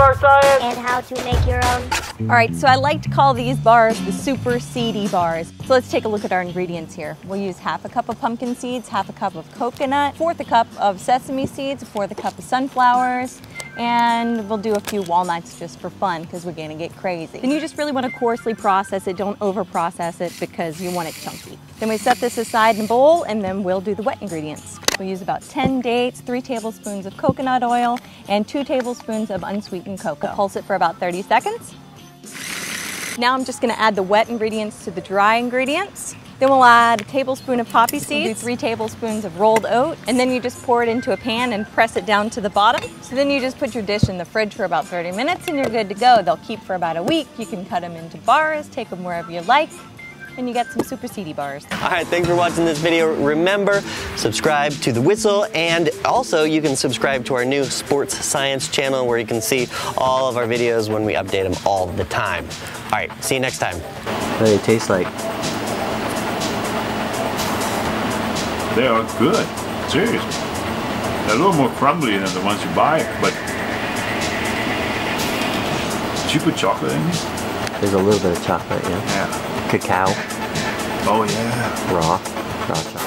bar science and how to make your own. All right, so I like to call these bars the super seedy bars. So let's take a look at our ingredients here. We'll use half a cup of pumpkin seeds, half a cup of coconut, 1/4 cup of sesame seeds, 1/4 cup of sunflowers, and we'll do a few walnuts just for fun because we're gonna get crazy. Then you just really wanna coarsely process it, don't over process it because you want it chunky. Then we set this aside in a bowl and then we'll do the wet ingredients. We'll use about 10 dates, 3 tablespoons of coconut oil, and 2 tablespoons of unsweetened cocoa. We'll pulse it for about 30 seconds. Now I'm just gonna add the wet ingredients to the dry ingredients. Then we'll add a tablespoon of poppy seeds. We'll do 3 tablespoons of rolled oat, and then you just pour it into a pan and press it down to the bottom. So then you just put your dish in the fridge for about 30 minutes and you're good to go. They'll keep for about a week. You can cut them into bars, take them wherever you like, and you got some super seedy bars. All right, thanks for watching this video. Remember, subscribe to The Whistle, and also you can subscribe to our new Sports Science channel where you can see all of our videos when we update them all the time. All right, see you next time. What do they taste like? They are good, seriously. They're a little more crumbly than the ones you buy, but did you put chocolate in here? There's a little bit of chocolate, yeah. Yeah. Cacao. Oh yeah. Raw chocolate.